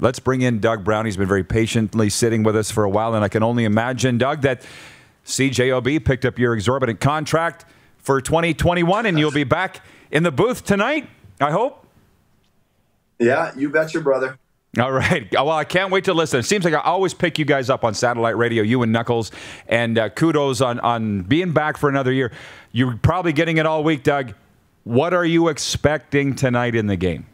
Let's bring in Doug Brown. He's been very patiently sitting with us for a while, and I can only imagine, Doug, that CJOB picked up your exorbitant contract for 2021, and you'll be back in the booth tonight, I hope. Yeah, you betcha, brother. All right. Well, I can't wait to listen. It seems like I always pick you guys up on satellite radio, you and Knuckles, and kudos on being back for another year. You're probably getting it all week, Doug. What are you expecting tonight in the game?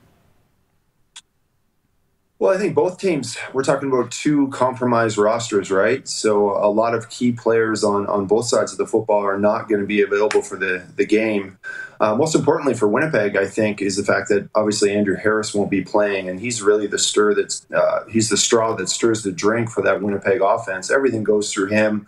Well, I think both teams, we're talking about two compromised rosters, right? So a lot of key players on both sides of the football are not going to be available for the game. Most importantly for Winnipeg, I think, is the fact that obviously Andrew Harris won't be playing, and he's really the he's the straw that stirs the drink for that Winnipeg offense. Everything goes through him.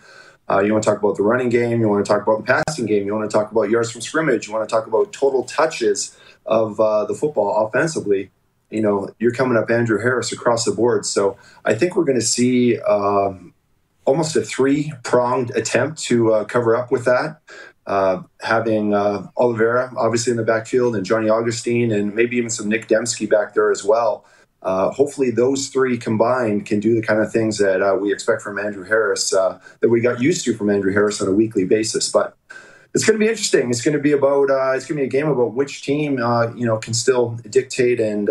You want to talk about the running game, you want to talk about the passing game, you want to talk about yards from scrimmage, you want to talk about total touches of the football offensively. You know, you're coming up Andrew Harris across the board. So I think we're going to see almost a three-pronged attempt to cover up with that, having Oliveira obviously in the backfield and Johnny Augustine and maybe even some Nick Dembski back there as well. Hopefully those three combined can do the kind of things that we expect from Andrew Harris, that we got used to from Andrew Harris on a weekly basis. But it's going to be interesting. It's going to be about. It's going to be a game about which team, you know, can still dictate and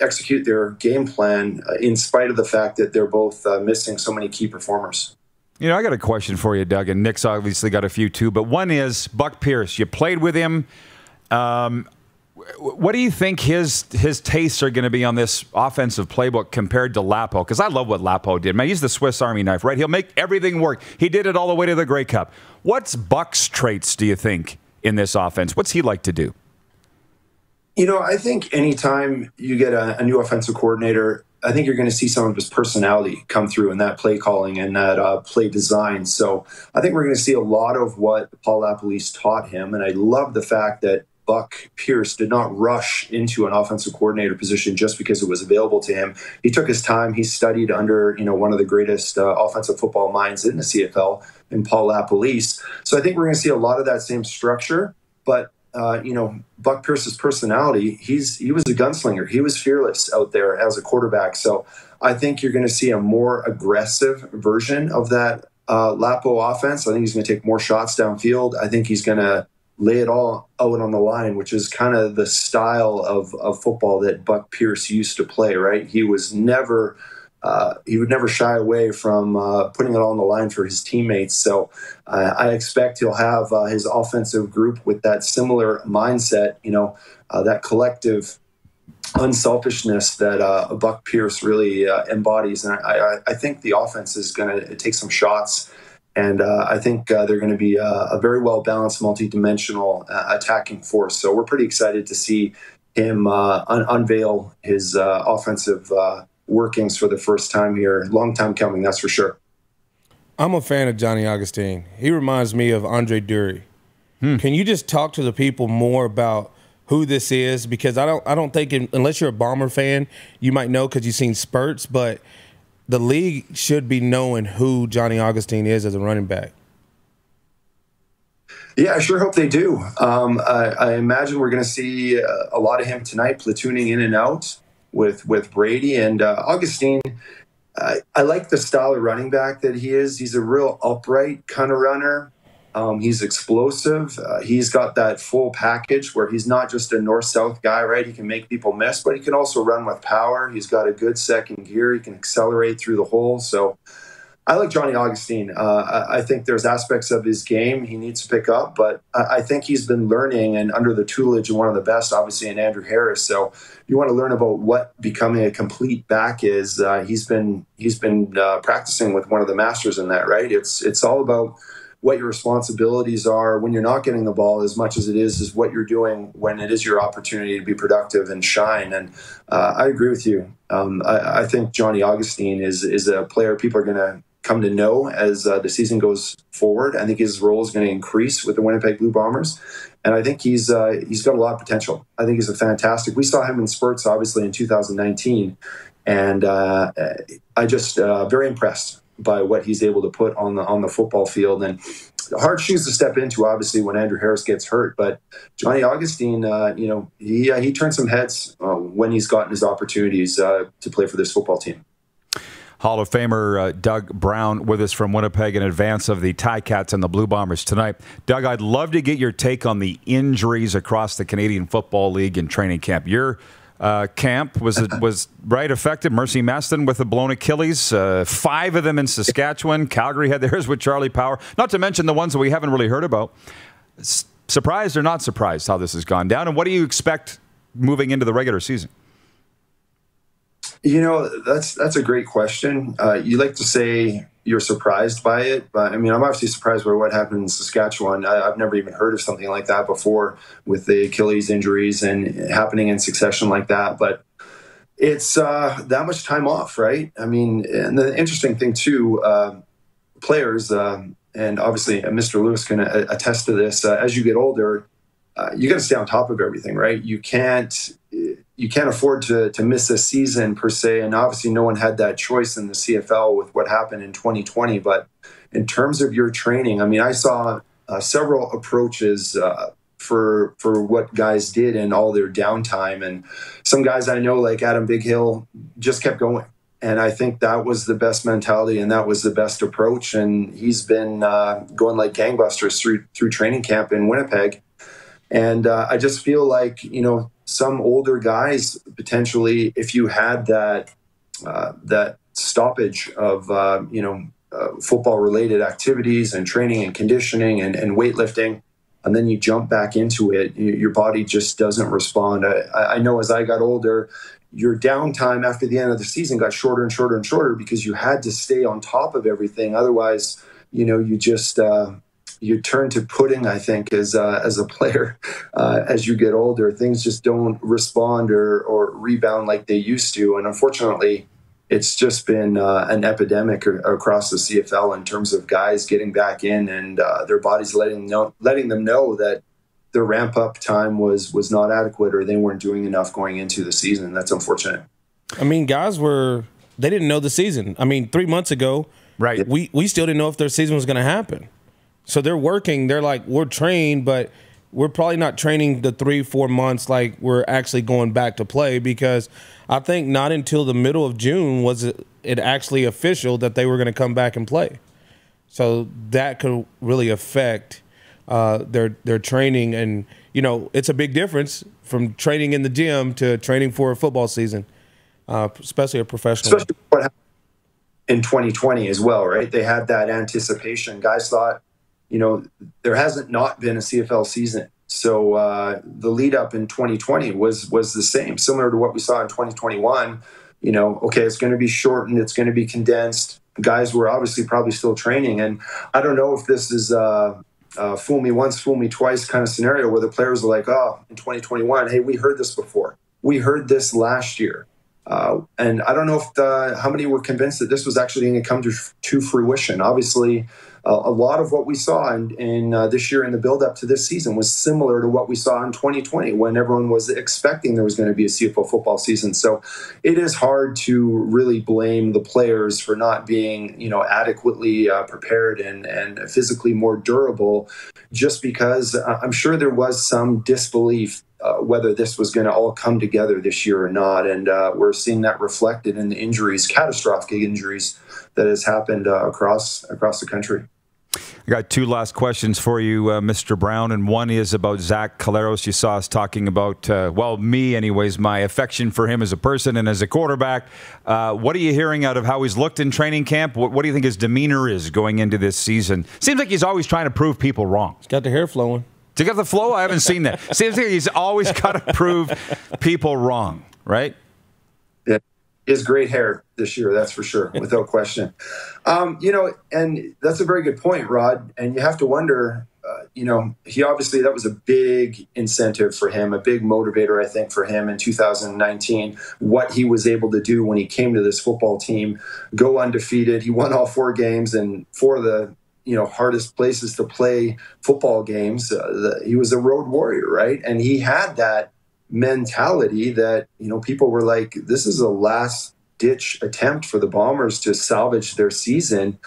execute their game plan in spite of the fact that they're both missing so many key performers. You know, I got a question for you, Doug, and Nick's obviously got a few too. But one is Buck Pierce. You played with him. What do you think his tastes are going to be on this offensive playbook compared to Lapo? Because I love what Lapo did. Man, he's the Swiss Army knife, right? He'll make everything work. He did it all the way to the Grey Cup. What's Buck's traits, do you think, in this offense? What's he like to do? You know, I think anytime you get a new offensive coordinator, I think you're going to see some of his personality come through in that play calling and that play design. So I think we're going to see a lot of what Paul LaPolice taught him. And I love the fact that Buck Pierce did not rush into an offensive coordinator position just because it was available to him. He took his time. He studied under, you know, one of the greatest offensive football minds in the CFL, in Paul LaPolice. So I think we're going to see a lot of that same structure. But you know, Buck Pierce's personality, he was a gunslinger. He was fearless out there as a quarterback. So I think you're going to see a more aggressive version of that Lapo offense. I think he's going to take more shots downfield. I think he's going to lay it all out on the line, which is kind of the style of football that Buck Pierce used to play, right? He was never, he would never shy away from putting it all on the line for his teammates. So I expect he'll have his offensive group with that similar mindset, you know, that collective unselfishness that Buck Pierce really embodies. And I think the offense is going to take some shots. And I think they're going to be a very well-balanced, multi-dimensional attacking force. So we're pretty excited to see him unveil his offensive workings for the first time here. Long time coming, that's for sure. I'm a fan of Johnny Augustine. He reminds me of Andre Dury. Can you just talk to the people more about who this is? Because I don't think, unless you're a Bomber fan, you might know because you've seen spurts, but the league should be knowing who Johnny Augustine is as a running back. Yeah, I sure hope they do. I imagine we're going to see a lot of him tonight, platooning in and out with Brady. And Augustine, I like the style of running back that he is. He's a real upright kind of runner. He's explosive. He's got that full package where he's not just a north-south guy, right? He can make people miss, but he can also run with power. He's got a good second gear. He can accelerate through the hole. So I like Johnny Augustine. I think there's aspects of his game he needs to pick up, but I think he's been learning and under the tutelage of one of the best, obviously, in Andrew Harris. So you want to learn about what becoming a complete back is. He's been practicing with one of the masters in that, right? It's all about what your responsibilities are when you're not getting the ball as much as it is what you're doing when it is your opportunity to be productive and shine. And I agree with you. I think Johnny Augustine is a player people are going to come to know as the season goes forward. I think his role is going to increase with the Winnipeg Blue Bombers. And I think he's got a lot of potential. I think he's a fantastic. We saw him in spurts, obviously, in 2019. And I just very impressed by what he's able to put on the football field. And hard shoes to step into, obviously, when Andrew Harris gets hurt. But Johnny Augustine, he turned some heads when he's gotten his opportunities to play for this football team. Hall of Famer Doug Brown with us from Winnipeg in advance of the Ticats and the Blue Bombers tonight. Doug, I'd love to get your take on the injuries across the Canadian Football League and training camp. Your camp was right affected. Mercy Mastin with a blown Achilles, 5 of them in Saskatchewan. Calgary had theirs with Charlie Power, not to mention the ones that we haven't really heard about. Surprised or not surprised how this has gone down, and what do you expect moving into the regular season? You know, that's a great question. You like to say you're surprised by it, but I mean, I'm obviously surprised by what happened in Saskatchewan. I've never even heard of something like that before, with the Achilles injuries and happening in succession like that. But it's that much time off, right? I mean, and the interesting thing too, players, and obviously Mr. Lewis can attest to this, as you get older, you got to stay on top of everything, right? You can't afford to miss a season per se, and obviously no one had that choice in the CFL with what happened in 2020. But in terms of your training, I mean, I saw several approaches for what guys did in all their downtime, and some guys I know, like Adam Bighill, just kept going, and I think that was the best mentality and that was the best approach, and he's been going like gangbusters through training camp in Winnipeg. And I just feel like, you know, some older guys, potentially, if you had that stoppage of, football-related activities and training and conditioning and weightlifting, and then you jump back into it, your body just doesn't respond. I know as I got older, your downtime after the end of the season got shorter and shorter and shorter because you had to stay on top of everything. Otherwise, you know, you just... You turn to pudding, I think, as a player. As you get older, things just don't respond or rebound like they used to. And unfortunately, it's just been an epidemic across the CFL in terms of guys getting back in and their bodies letting them know that their ramp-up time was not adequate, or they weren't doing enough going into the season. That's unfortunate. I mean, guys they didn't know the season. I mean, 3 months ago, right? We still didn't know if their season was going to happen. So they're working. They're like, we're trained, but we're probably not training the 3-4 months like we're actually going back to play, because I think not until the middle of June was it actually official that they were going to come back and play. So that could really affect their training. And, you know, it's a big difference from training in the gym to training for a football season, especially a professional. Especially what happened in 2020 as well, right? They had that anticipation. Guys thought, you know, there hasn't not been a CFL season. So the lead up in 2020 was the same, similar to what we saw in 2021. You know, okay, it's going to be shortened. It's going to be condensed. Guys were obviously probably still training. And I don't know if this is fool me once, fool me twice kind of scenario where the players are like, oh, in 2021, hey, we heard this before. We heard this last year. And I don't know if how many were convinced that this was actually going to come to fruition. Obviously, a lot of what we saw in this year in the build-up to this season was similar to what we saw in 2020, when everyone was expecting there was going to be a CFL football season. So it is hard to really blame the players for not being, you know, adequately prepared and physically more durable, just because I'm sure there was some disbelief whether this was going to all come together this year or not. And we're seeing that reflected in the injuries, catastrophic injuries that has happened across the country. I got 2 last questions for you, Mr. Brown, and one is about Zach Caleros. You saw us talking about, my affection for him as a person and as a quarterback. What are you hearing out of how he's looked in training camp? What do you think his demeanor is going into this season? Seems like he's always trying to prove people wrong. He's got the hair flowing. To get the flow, I haven't seen that. Seems like he's always got to prove people wrong, right? Yeah, he has great hair this year, that's for sure, without question. And that's a very good point, Rod. And you have to wonder, he obviously, that was a big incentive for him, a big motivator, I think, for him in 2019, what he was able to do when he came to this football team, go undefeated. He won all 4 games, and 4 of the hardest places to play football games. He was a road warrior, right? And he had that mentality that, people were like, this is a last-ditch attempt for the Bombers to salvage their season.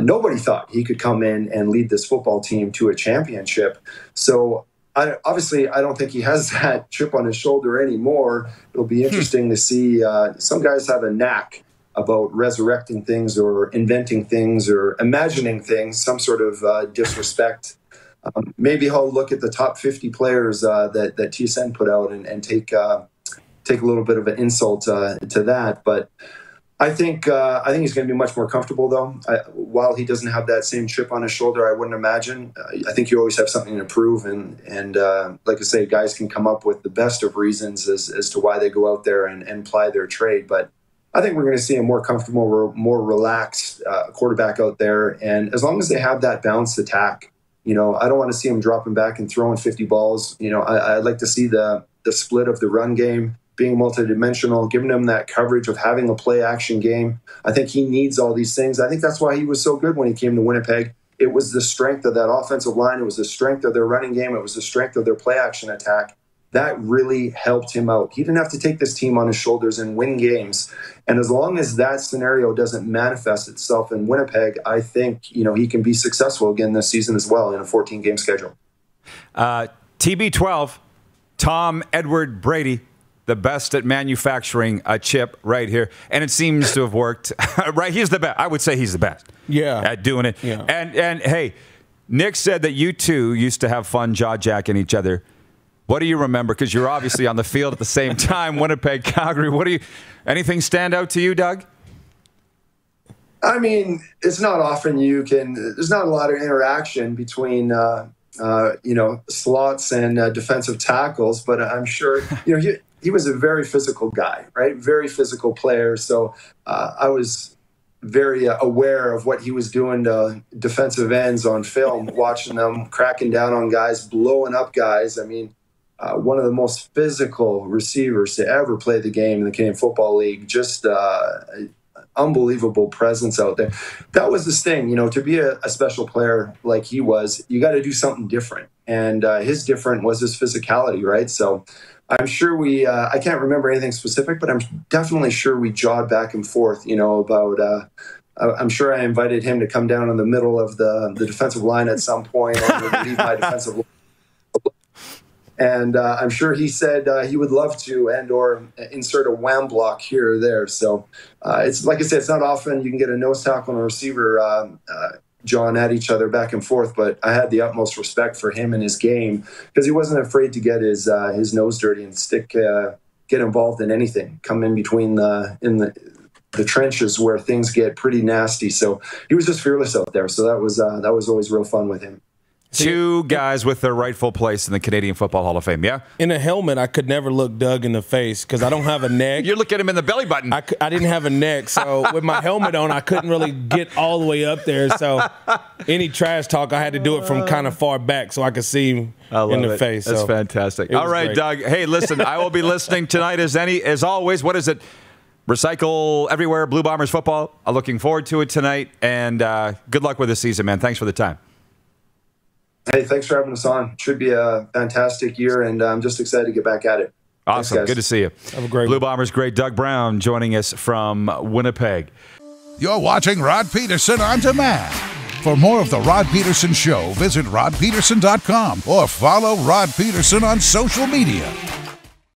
nobody thought he could come in and lead this football team to a championship. So obviously, I don't think he has that chip on his shoulder anymore. It'll be interesting to see. Some guys have a knack about resurrecting things or inventing things or imagining things, some sort of disrespect. Maybe I'll look at the top 50 players that TSN put out and take a little bit of an insult to that. But I think he's going to be much more comfortable, though. While he doesn't have that same chip on his shoulder, I wouldn't imagine. I think you always have something to prove. And like I say, guys can come up with the best of reasons as to why they go out there and ply their trade. But I think we're going to see a more comfortable, more relaxed quarterback out there. And as long as they have that balanced attack, you know, I don't want to see him dropping back and throwing 50 balls. You know, I'd like to see the split of the run game, being multidimensional, giving him that coverage of having a play-action game. I think he needs all these things. I think that's why he was so good when he came to Winnipeg. It was the strength of that offensive line. It was the strength of their running game. It was the strength of their play-action attack. That really helped him out. He didn't have to take this team on his shoulders and win games. And as long as that scenario doesn't manifest itself in Winnipeg, I think, you know, he can be successful again this season as well in a 14-game schedule. TB12, Tom Edward Brady, the best at manufacturing a chip right here. And it seems to have worked. Right? He's the best. I would say he's the best at doing it. Yeah. And hey, Nick said that you two used to have fun jaw-jacking each other. What do you remember? Because you're obviously on the field at the same time, Winnipeg, Calgary. What do you? Anything stand out to you, Doug? I mean, it's not often you can. There's not a lot of interaction between you know, slots and defensive tackles, but I'm sure you know he was a very physical guy, right? Very physical player. So I was very aware of what he was doing to defensive ends on film, watching them cracking down on guys, blowing up guys. I mean. One of the most physical receivers to ever play the game in the Canadian Football League. Just unbelievable presence out there. That was his thing, you know, to be a special player like he was, you got to do something different. And his different was his physicality, right? So I'm sure we, I can't remember anything specific, but I'm definitely sure we jawed back and forth, you know, about, I'm sure I invited him to come down in the middle of the defensive line at some point and leave my defensive line. And I'm sure he said he would love to and or insert a wham block here or there. So it's like I said, it's not often you can get a nose tackle and a receiver jawing at each other back and forth. But I had the utmost respect for him and his game because he wasn't afraid to get his nose dirty and get involved in anything, come in between the trenches where things get pretty nasty. So he was just fearless out there. So that was always real fun with him. Two guys with their rightful place in the Canadian Football Hall of Fame, yeah? In a helmet, I could never look Doug in the face because I don't have a neck. You're looking at him in the belly button. I didn't have a neck, so with my helmet on, I couldn't really get all the way up there. So any trash talk, I had to do it from kind of far back so I could see him in the face. That's fantastic. All right, Doug. Hey, listen, I will be listening tonight as always. What is it? Recycle everywhere, Blue Bombers football. I'm looking forward to it tonight, and good luck with the season, man. Thanks for the time. Hey, thanks for having us on. Should be a fantastic year, and I'm just excited to get back at it. Awesome. Thanks, guys. Good to see you. Have a great Blue Bombers great Doug Brown joining us from Winnipeg. You're watching Rod Pedersen On Demand. For more of The Rod Pedersen Show, visit rodpedersen.com or follow Rod Pedersen on social media.